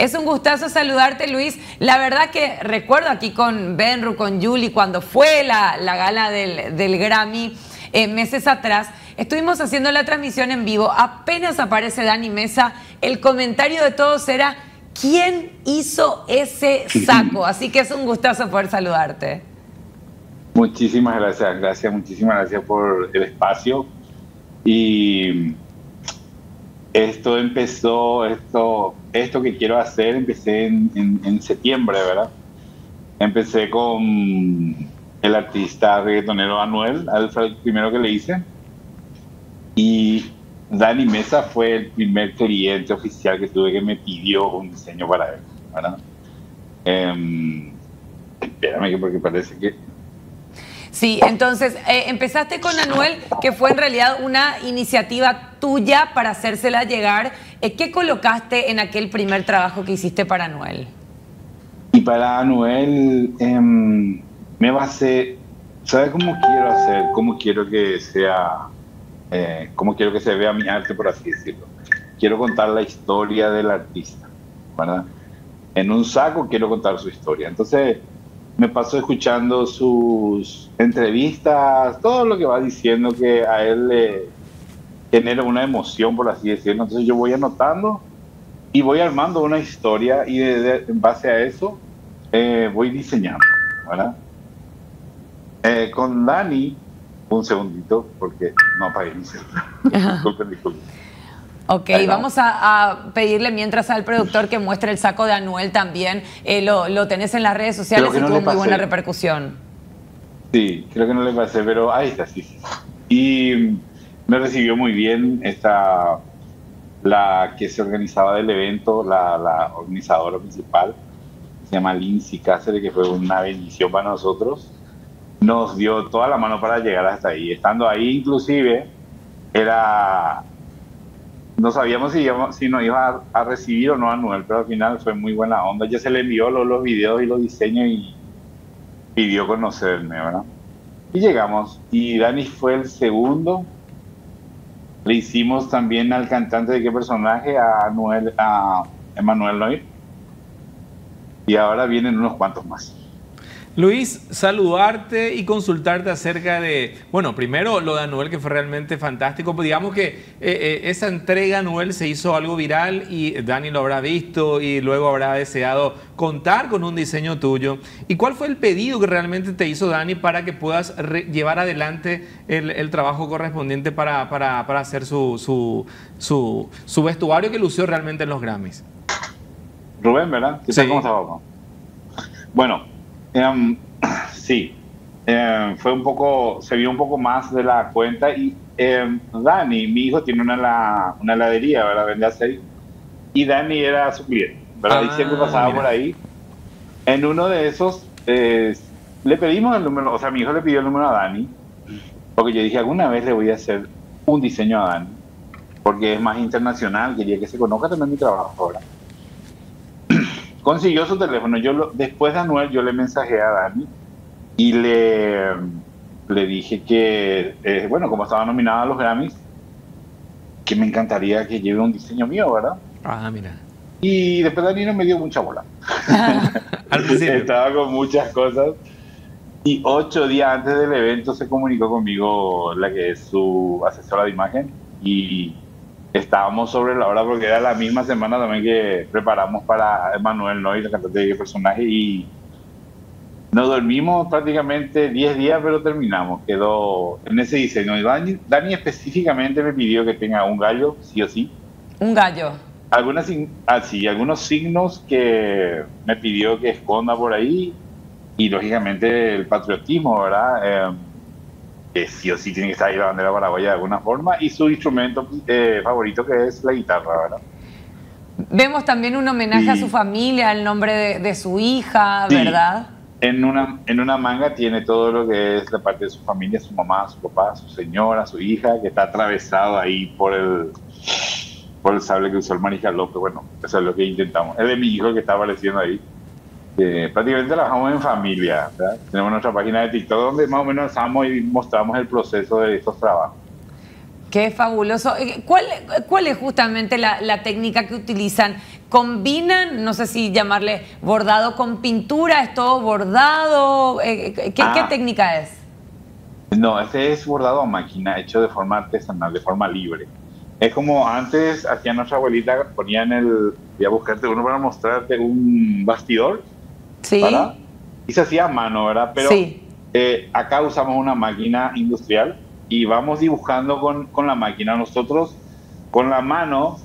Es un gustazo saludarte, Luis. La verdad que recuerdo aquí con Benru, con Julie, cuando fue la gala del Grammy meses atrás, estuvimos haciendo la transmisión en vivo. Apenas aparece Dani Meza, el comentario de todos era: ¿quién hizo ese saco? Así que es un gustazo poder saludarte. Muchísimas gracias, muchísimas gracias por el espacio. Y esto empezó, esto que quiero hacer, empecé en septiembre, ¿verdad? Empecé con el artista reggaetonero Anuel, el primero que le hice. Y Dani Meza fue el primer cliente oficial que tuve que me pidió un diseño para él, ¿verdad? Espérame, porque parece que... Sí, entonces empezaste con Anuel, que fue en realidad una iniciativa tuya para hacérsela llegar. ¿Qué colocaste en aquel primer trabajo que hiciste para Anuel? Y para Anuel me basé, ¿sabes cómo quiero hacer? ¿Cómo quiero que sea? ¿Cómo quiero que se vea mi arte, por así decirlo? Quiero contar la historia del artista, ¿verdad? En un saco quiero contar su historia. Entonces me paso escuchando sus entrevistas, todo lo que va diciendo que a él le genera una emoción, por así decirlo. Entonces yo voy anotando y voy armando una historia y en base a eso voy diseñando, ¿verdad? Con Dani, un segundito, porque no apagué mi celular. Disculpen, disculpen. Ok, vamos a pedirle mientras al productor que muestre el saco de Anuel también. Lo tenés en las redes sociales y tuvo muy buena repercusión. Sí, creo que no le pasé, pero ahí está, sí. Y me recibió muy bien la que se organizaba del evento, la organizadora principal, se llama Lindsay Cáceres, que fue una bendición para nosotros. Nos dio toda la mano para llegar hasta ahí. Estando ahí, inclusive, era... No sabíamos si nos iba a recibir o no a Noel, pero al final fue muy buena onda. Ya se le envió los videos y los diseños y pidió conocerme, ¿verdad? Y llegamos. Y Dani fue el segundo. Le hicimos también al cantante de qué personaje, a Emanuel Noir. Y ahora vienen unos cuantos más. Luis, saludarte y consultarte acerca de, bueno, primero lo de Anuel, que fue realmente fantástico. Digamos que esa entrega a Anuel se hizo algo viral y Dani lo habrá visto y luego habrá deseado contar con un diseño tuyo. ¿Y cuál fue el pedido que realmente te hizo Dani para que puedas llevar adelante el trabajo correspondiente para hacer su vestuario que lució realmente en los Grammys? Rubén, ¿verdad? ¿Qué tal? ¿Cómo estás? Bueno... sí, fue un poco, se vio un poco más de la cuenta. Y Dani, mi hijo, tiene una heladería, ¿verdad? Vende aceite. Y Dani era su cliente, ¿verdad? Y siempre pasaba por ahí. En uno de esos, le pedimos el número, o sea, mi hijo le pidió el número a Dani, porque yo dije, alguna vez le voy a hacer un diseño a Dani, porque es más internacional, quería que se conozca también mi trabajo ahora. Consiguió su teléfono. Después de Anuel, yo le mensajé a Dani y le dije que, bueno, como estaba nominado a los Grammys, que me encantaría que lleve un diseño mío, ¿verdad? Ah, mira. Y después Dani no me dio mucha bola. Estaba con muchas cosas. Y 8 días antes del evento se comunicó conmigo la que es su asesora de imagen y... Estábamos sobre la hora porque era la misma semana también que preparamos para Emanuel Noir, el cantante de personaje, y nos dormimos prácticamente 10 días, pero terminamos. Quedó en ese diseño. Y Dani específicamente me pidió que tenga un gallo, sí o sí. ¿Un gallo? Algunos signos que me pidió que esconda por ahí y, lógicamente, el patriotismo, ¿verdad? Que sí o sí tiene que estar ahí la bandera paraguaya de alguna forma, y su instrumento favorito, que es la guitarra, ¿verdad? Vemos también un homenaje a su familia, el nombre de su hija, ¿verdad? En una manga tiene todo lo que es la parte de su familia, su mamá, su papá, su señora, su hija, que está atravesado ahí por el sable que usó el Maríjalo. Bueno, eso es lo que intentamos. Es de mi hijo que está apareciendo ahí. Prácticamente trabajamos en familia, ¿verdad? Tenemos nuestra página de TikTok donde más o menos estamos y mostramos el proceso de estos trabajos. ¡Qué fabuloso! ¿Cuál es justamente la técnica que utilizan? combinan, no sé si llamarle bordado con pintura, ¿es todo bordado? ¿Qué técnica es? No, este es bordado a máquina, hecho de forma artesanal, de forma libre. Es como antes hacía nuestra abuelita, ponían el... Voy a buscarte uno para mostrarte, un bastidor. Sí. ¿Verdad? Y se hacía a mano, ¿verdad? Pero sí. Acá usamos una máquina industrial y vamos dibujando con la máquina. Nosotros con la mano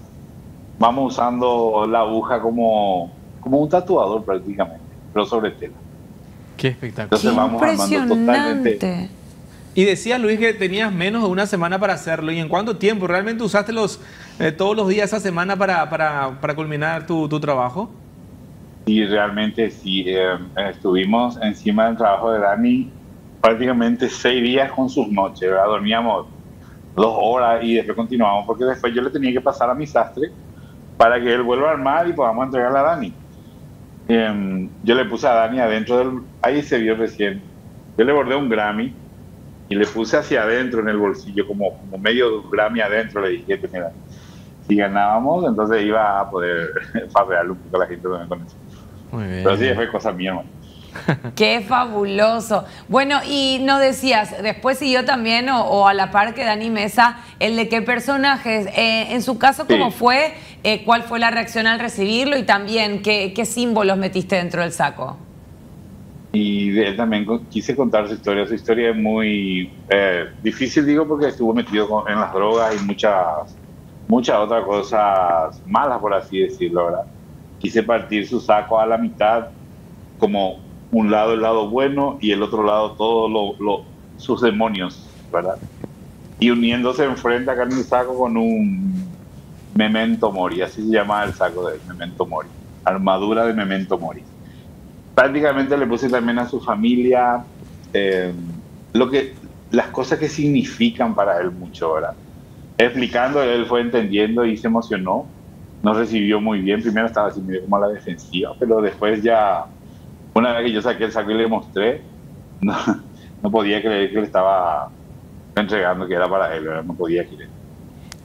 vamos usando la aguja como un tatuador prácticamente, pero sobre tela. Qué espectacular. Entonces vamos armando totalmente... Y decía Luis que tenías menos de una semana para hacerlo. ¿Y en cuánto tiempo? ¿Realmente usaste todos los días esa semana para culminar tu trabajo? Sí, realmente sí. Estuvimos encima del trabajo de Dani prácticamente 6 días con sus noches, ¿verdad? Dormíamos 2 horas y después continuamos, porque después yo le tenía que pasar a mi sastre para que él vuelva a armar y podamos entregarla a Dani. Yo le puse a Dani adentro del... Ahí se vio recién. Yo le bordé un Grammy y le puse hacia adentro en el bolsillo, como medio Grammy adentro. Le dije, mira, si ganábamos, entonces iba a poder farrearle un poco a la gente también con eso. Muy bien. Pero sí, fue cosa mía, hermano. ¡Qué fabuloso! Bueno, y nos decías, después siguió también, o a la par que Dani Meza, el de qué personajes. En su caso, ¿cómo fue? ¿Cuál fue la reacción al recibirlo? Y también, ¿qué símbolos metiste dentro del saco? Y de él también quise contar su historia. Su historia es muy difícil, digo, porque estuvo metido en las drogas y muchas otras cosas malas, por así decirlo, ¿verdad? Quise partir su saco a la mitad, como un lado el lado bueno y el otro lado todos sus demonios, ¿verdad? Y uniéndose enfrente acá en el saco con un Memento Mori, así se llama el saco de él, Memento Mori, armadura de Memento Mori. Prácticamente le puse también a su familia las cosas que significan para él mucho, ¿verdad? Explicando, él fue entendiendo y se emocionó. Nos recibió muy bien. Primero estaba así, medio como a la defensiva, pero después ya, una vez que yo saqué el saco y le mostré, no podía creer que le estaba entregando, que era para él, ¿verdad? No podía creer.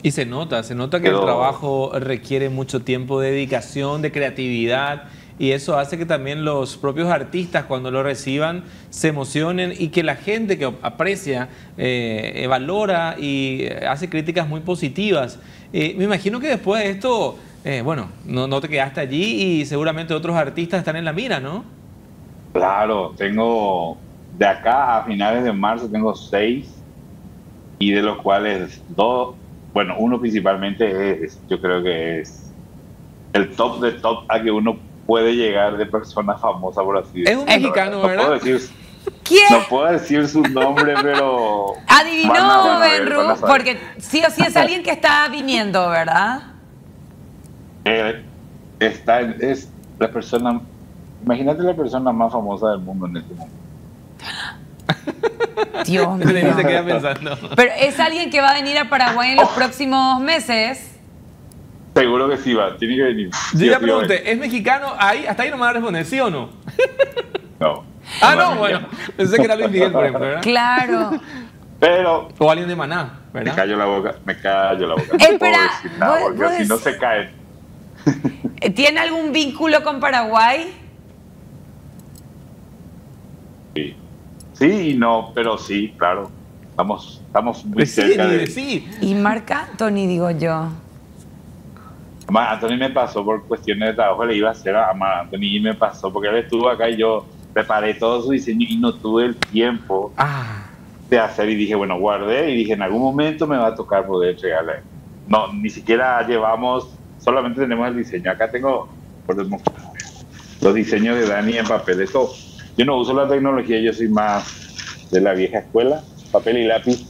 Y se nota que el trabajo requiere mucho tiempo de dedicación, de creatividad. Y eso hace que también los propios artistas, cuando lo reciban, se emocionen, y que la gente que aprecia, valora y hace críticas muy positivas. Me imagino que después de esto, bueno, no te quedaste allí y seguramente otros artistas están en la mira, ¿no? Claro, tengo de acá a finales de marzo tengo 6, y de los cuales 2, bueno, uno principalmente es, yo creo que es el top de top a que uno puede llegar de persona famosa, por así decirlo. Es un mexicano, ¿verdad? No puedo decir su nombre, pero... Adivinó, Benru, porque sí o sí es alguien que está viniendo, ¿verdad? Es la persona... Imagínate la persona más famosa del mundo en este momento. Dios mío. Se queda pensando. Pero es alguien que va a venir a Paraguay en los próximos meses. Seguro que sí va, tiene que venir. Yo ya pregunté, ¿es mexicano? Ahí, hasta ahí no me van a responder, ¿sí o no? No. Ah, no, bueno. Pensé que era Luis Miguel, por ejemplo, ¿verdad? Claro. Pero... O alguien de Maná, ¿verdad? Me callo la boca. Espera. No, porque si no se caen. ¿Tiene algún vínculo con Paraguay? Sí. Sí y no, pero sí, claro. Estamos muy cerca de... Sí. Y marca Tony, digo yo. A Tony me pasó por cuestiones de trabajo, le iba a hacer a Tony y me pasó, porque él estuvo acá y yo preparé todo su diseño y no tuve el tiempo de hacer, y dije, bueno, guardé y dije, en algún momento me va a tocar poder entregarle. No, ni siquiera llevamos, solamente tenemos el diseño. Acá tengo los diseños de Dani en papel. Eso, yo no uso la tecnología, yo soy más de la vieja escuela, papel y lápiz.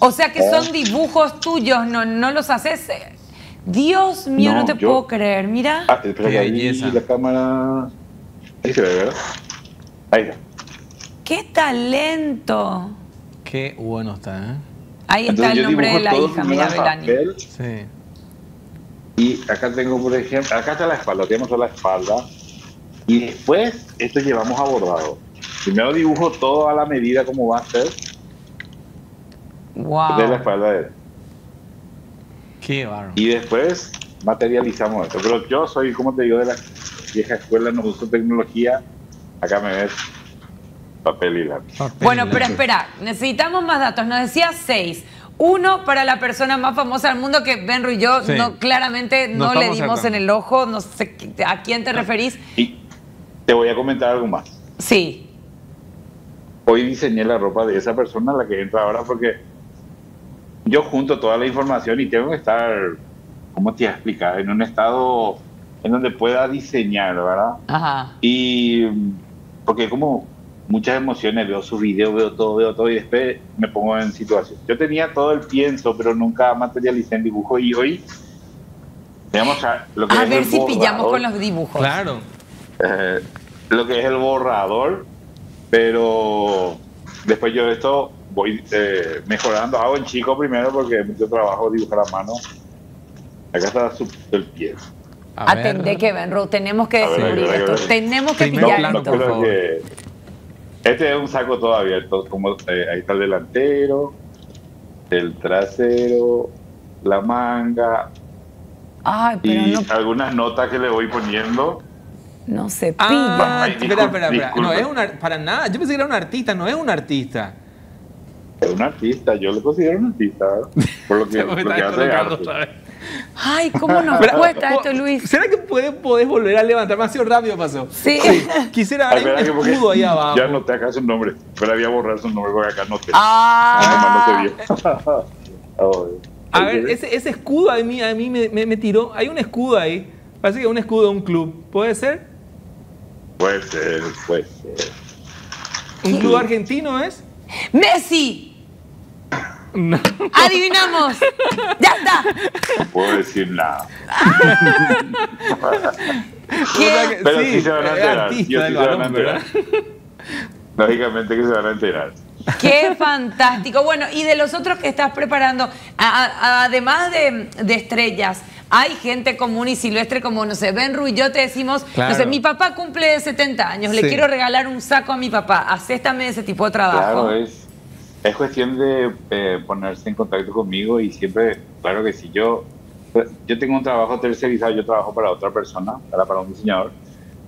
O sea que son dibujos tuyos, no los haces... Dios mío, no te puedo creer, mira. Espera, qué belleza. La cámara... Ahí se ve, ¿verdad? Ahí está. ¡Qué talento! Qué bueno está, ¿eh? Ahí está el nombre de la hija, mira, Belani. Sí. Y acá tengo, por ejemplo, acá está la espalda, tenemos toda la espalda. Y después, esto llevamos a bordado. Primero dibujo todo a la medida como va a ser. Wow. De la espalda de él. Y después materializamos esto. Pero yo soy, como te digo, de la vieja escuela, no uso tecnología. Acá me ves papel y lápiz. Bueno, pero espera, necesitamos más datos. Nos decía 6. 1 para la persona más famosa del mundo, que Benru y yo no, claramente no le dimos en el ojo. No sé a quién te referís. Y te voy a comentar algo más. Sí. Hoy diseñé la ropa de esa persona, la que entra ahora, porque yo junto toda la información y tengo que estar, ¿cómo te explico?, en un estado en donde pueda diseñar, ¿verdad? Ajá. Y porque como muchas emociones, veo sus videos, veo todo, y después me pongo en situación. Yo tenía todo el pienso, pero nunca materialicé en dibujo, y hoy digamos, lo que a es ver el si borrador, pillamos con los dibujos. Claro. Lo que es el borrador, pero después yo esto voy mejorando. Hago en chico primero porque yo trabajo dibujar a mano. Acá está el pie. Atendé que Benru, tenemos que descubrir esto. Tenemos que pillar esto. Este es un saco todo abierto, como ahí está el delantero, el trasero, la manga. Ay, pero y no, algunas notas que le voy poniendo. No se pilla. Ah, espera. No es para nada. Yo pensé que era un artista, no es un artista. Es un artista, yo lo considero un artista. Por lo que, lo que hace arte. Ay, cómo nos cuesta esto, Luis. ¿Será que podés volver a levantar? Me ha sido rápido, pasó. Sí. Quisiera ver un escudo ahí abajo. Ya noté acá su nombre. Pero había borrado su nombre porque acá noté. No te vio. A ver, ese escudo a mí me tiró. Hay un escudo ahí. Parece que es un escudo de un club. ¿Puede ser? Puede ser. ¿Un club argentino es? ¡Messi! No. ¡Adivinamos! ¡Ya está! No puedo decir nada. ¿Qué? Pero sí se van a enterar. Lógicamente que se van a enterar. ¡Qué fantástico! Bueno, y de los otros que estás preparando, además de estrellas, hay gente común y silvestre como, no sé, Benru y yo te decimos, claro, no sé, mi papá cumple 70 años, le quiero regalar un saco a mi papá, acéstame ese tipo de trabajo. Claro, es cuestión de ponerse en contacto conmigo y siempre, claro que sí, yo tengo un trabajo tercerizado, yo trabajo para otra persona, para un diseñador,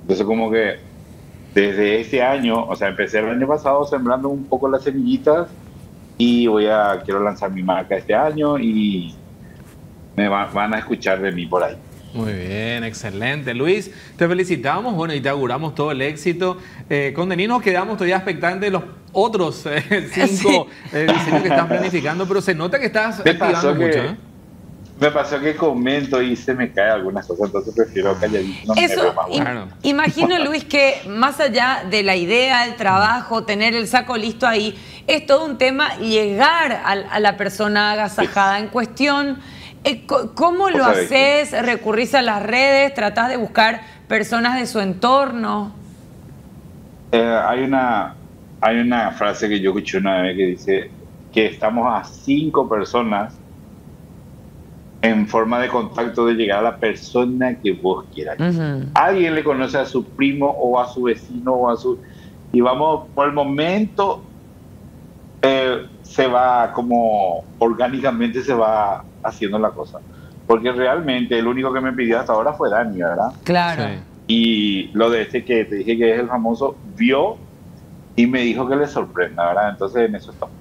entonces como que desde este año, o sea, empecé el año pasado sembrando un poco las semillitas y quiero lanzar mi marca este año y me van a escuchar de mí por ahí. Muy bien, excelente. Luis, te felicitamos, bueno, y te auguramos todo el éxito. Con Dani nos quedamos todavía expectantes de los otros 5 diseños que estás planificando, pero se nota que estás activando mucho, ¿eh? Me pasó que comento y se me caen algunas cosas, entonces prefiero calladito. Imagino, Luis, que más allá de la idea, el trabajo, tener el saco listo ahí, es todo un tema llegar a la persona agasajada en cuestión. ¿Cómo lo haces? ¿Recurrís a las redes? ¿Tratás de buscar personas de su entorno? Hay una frase que yo escuché una vez que dice que estamos a 5 personas en forma de contacto de llegar a la persona que vos quieras. Alguien le conoce a su primo o a su vecino o a su... Y vamos, por el momento, se va como orgánicamente se va haciendo la cosa. Porque realmente el único que me pidió hasta ahora fue Dani, ¿verdad? Claro. Sí. Y lo de este que te dije que es el famoso, vio y me dijo que le sorprenda, ¿verdad? Entonces en eso estamos.